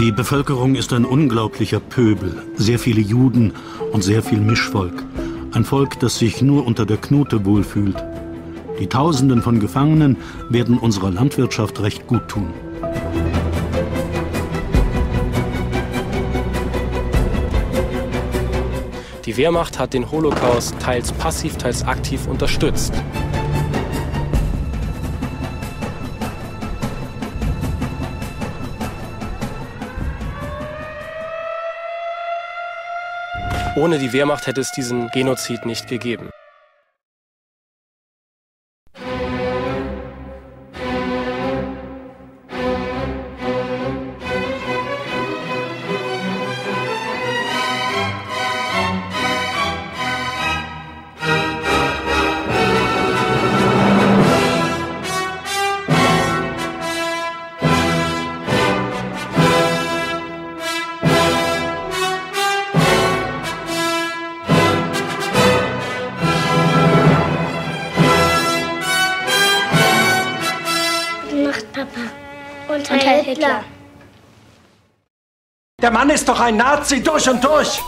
Die Bevölkerung ist ein unglaublicher Pöbel, sehr viele Juden und sehr viel Mischvolk. Ein Volk, das sich nur unter der Knute wohlfühlt. Die Tausenden von Gefangenen werden unserer Landwirtschaft recht gut tun. Die Wehrmacht hat den Holocaust teils passiv, teils aktiv unterstützt. Ohne die Wehrmacht hätte es diesen Genozid nicht gegeben. Der Mann ist doch ein Nazi, durch und durch!